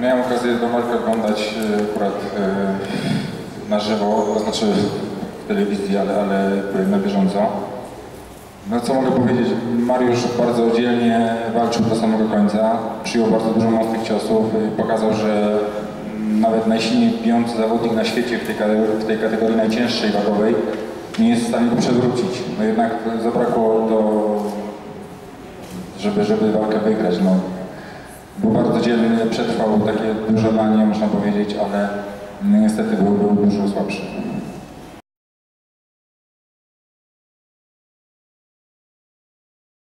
Miałem okazję do Marka oglądać akurat na żywo, to znaczy w telewizji, ale na bieżąco. No co mogę powiedzieć, Mariusz bardzo dzielnie walczył do samego końca, przyjął bardzo dużo mocnych ciosów i pokazał, że nawet najsilniej bijący zawodnik na świecie w tej kategorii najcięższej wagowej nie jest w stanie go przewrócić. No jednak zabrakło do, żeby walkę wygrać. No. Był bardzo dzielny, przetrwał takie duże danie, można powiedzieć, ale niestety był dużo słabszy.